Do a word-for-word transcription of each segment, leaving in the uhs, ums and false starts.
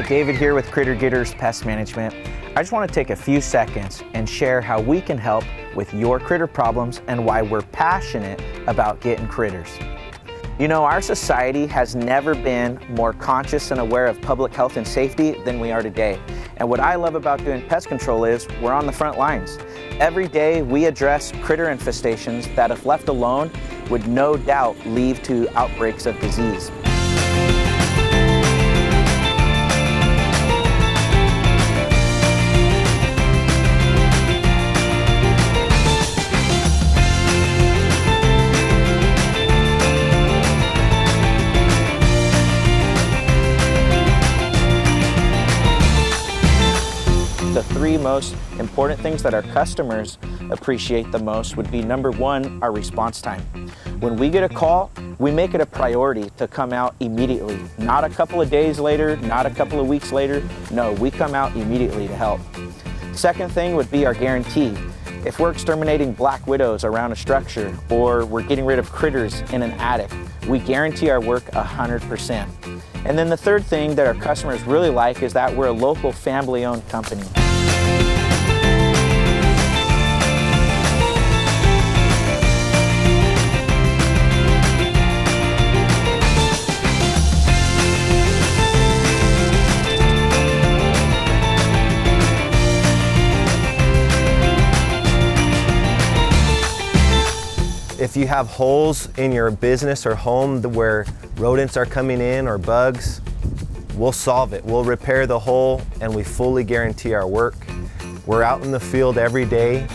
Hi, David here with Critter Gitters Pest Management. I just want to take a few seconds and share how we can help with your critter problems and why we're passionate about getting critters. You know, our society has never been more conscious and aware of public health and safety than we are today. And what I love about doing pest control is we're on the front lines. Every day we address critter infestations that, if left alone, would no doubt lead to outbreaks of disease. The three most important things that our customers appreciate the most would be, number one, our response time. When we get a call, we make it a priority to come out immediately. Not a couple of days later, not a couple of weeks later. No, we come out immediately to help. Second thing would be our guarantee. If we're exterminating black widows around a structure or we're getting rid of critters in an attic, we guarantee our work one hundred percent. And then the third thing that our customers really like is that we're a local family-owned company. If you have holes in your business or home where rodents are coming in or bugs, we'll solve it. We'll repair the hole, and we fully guarantee our work. We're out in the field every day.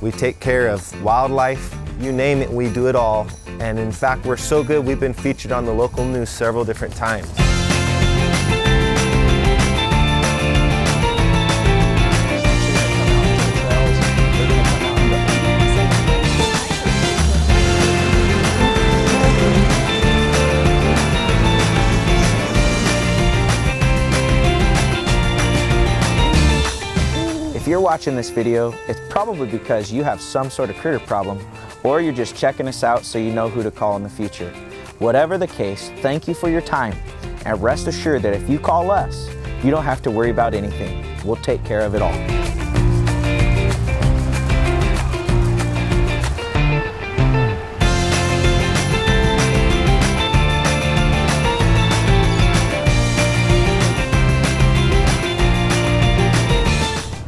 We take care of wildlife. You name it, we do it all. And in fact, we're so good, we've been featured on the local news several different times. If you're watching this video, it's probably because you have some sort of critter problem, or you're just checking us out so you know who to call in the future. Whatever the case, thank you for your time, and rest assured that if you call us, you don't have to worry about anything. We'll take care of it all.